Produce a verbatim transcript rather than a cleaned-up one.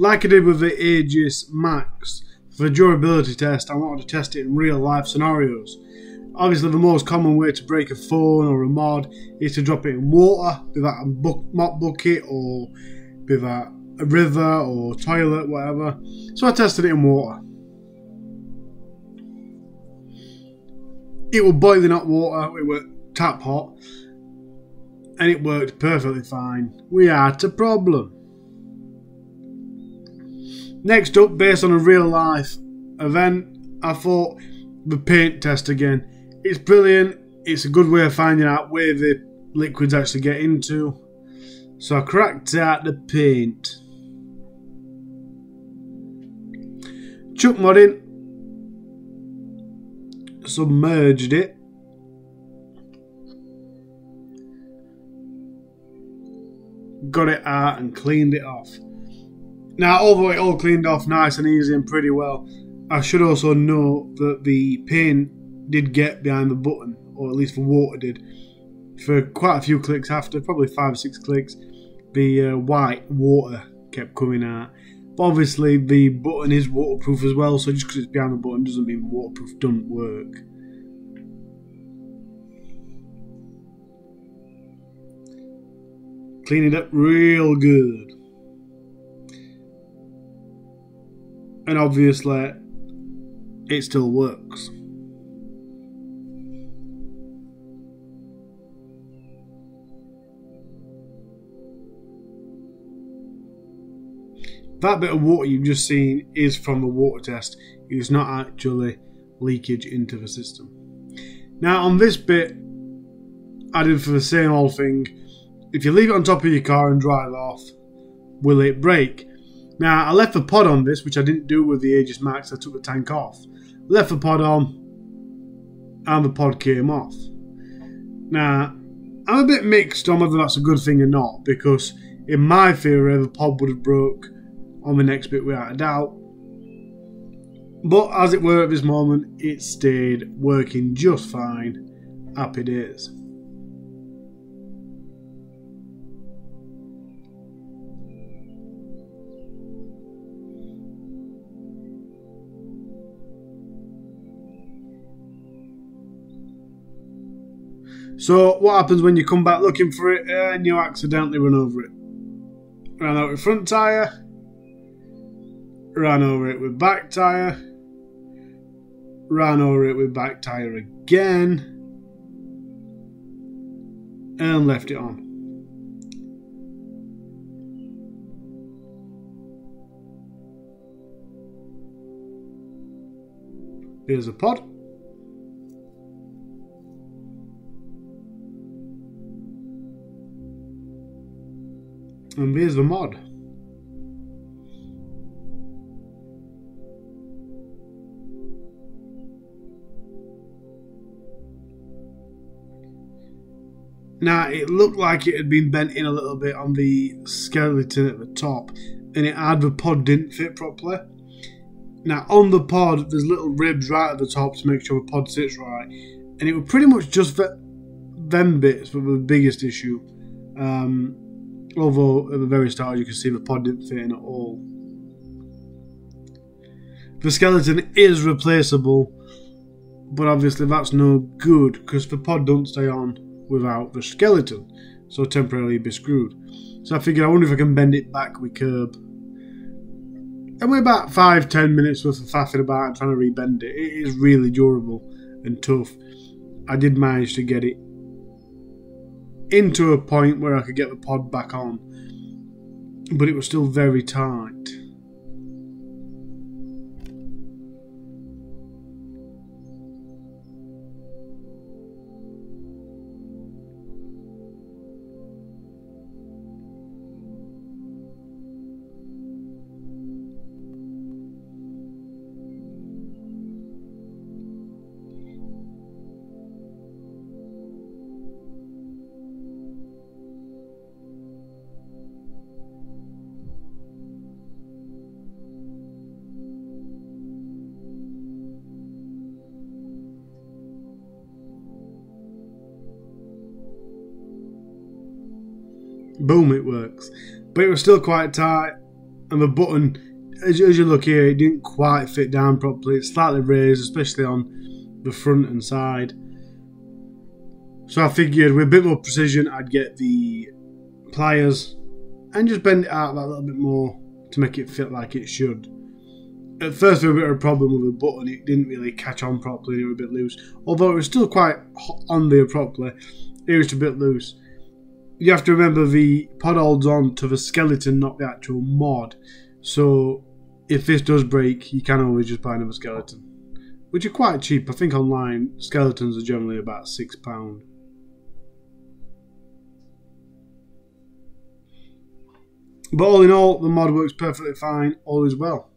like I did with the Aegis Max for the durability test. I wanted to test it in real life scenarios. Obviously the most common way to break a phone or a mod is to drop it in water, be that a mop bucket or be that a river or toilet, whatever. So I tested it in water. It was boiling hot water, it was tap hot, and it worked perfectly fine. We had a problem. Next up, based on a real life event, I thought the paint test again. It's brilliant, it's a good way of finding out where the liquids actually get into. So I cracked out the paint. Chuck mod in. Submerged it. Got it out and cleaned it off. Now, although it all cleaned off nice and easy and pretty well, I should also know that the paint did get behind the button, or at least the water did, for quite a few clicks after, probably five or six clicks, the uh, white water kept coming out. But obviously the button is waterproof as well, so just because it's behind the button doesn't mean waterproof doesn't work. Clean it up real good. And obviously it still works. That bit of water you've just seen is from the water test. It's not actually leakage into the system. Now on this bit, I did for the same old thing. If you leave it on top of your car and drive off, will it break? Now I left the pod on this, which I didn't do with the Aegis Max. I took the tank off. Left the pod on, and the pod came off. Now I'm a bit mixed on whether that's a good thing or not, because in my theory the pod would have broke on the next bit without a doubt, but as it were, at this moment it stayed working just fine. Happy days. So what happens when you come back looking for it and you accidentally run over it? Ran out with front tyre, ran over it with back tyre, ran over it with back tyre again, and left it on. Here's a pod. And here's the mod. Now it looked like it had been bent in a little bit on the skeleton at the top, and it had the pod didn't fit properly. Now on the pod there's little ribs right at the top to make sure the pod sits right, and it was pretty much just the, them bits that were the biggest issue. Um, although at the very start you can see the pod didn't fit in at all. The skeleton is replaceable, but obviously that's no good because the pod don't stay on without the skeleton, so temporarily be screwed. So I figured, I wonder if I can bend it back with curb. And we're about five ten minutes worth of faffing about and trying to rebend it. It is really durable and tough. I did manage to get it into a point where I could get the pod back on, but it was still very tight. Boom, it works. But it was still quite tight, and the button, as, as you look here, it didn't quite fit down properly. It's slightly raised, especially on the front and side. So I figured with a bit more precision, I'd get the pliers and just bend it out that little bit more to make it fit like it should. At first, we had a bit of a problem with the button. It didn't really catch on properly, and it was a bit loose. Although it was still quite on there properly, it was a bit loose. You have to remember the pod holds on to the skeleton, not the actual mod. So if this does break, you can always just buy another skeleton, which are quite cheap. I think online, skeletons are generally about six pounds. But all in all, the mod works perfectly fine. All is well.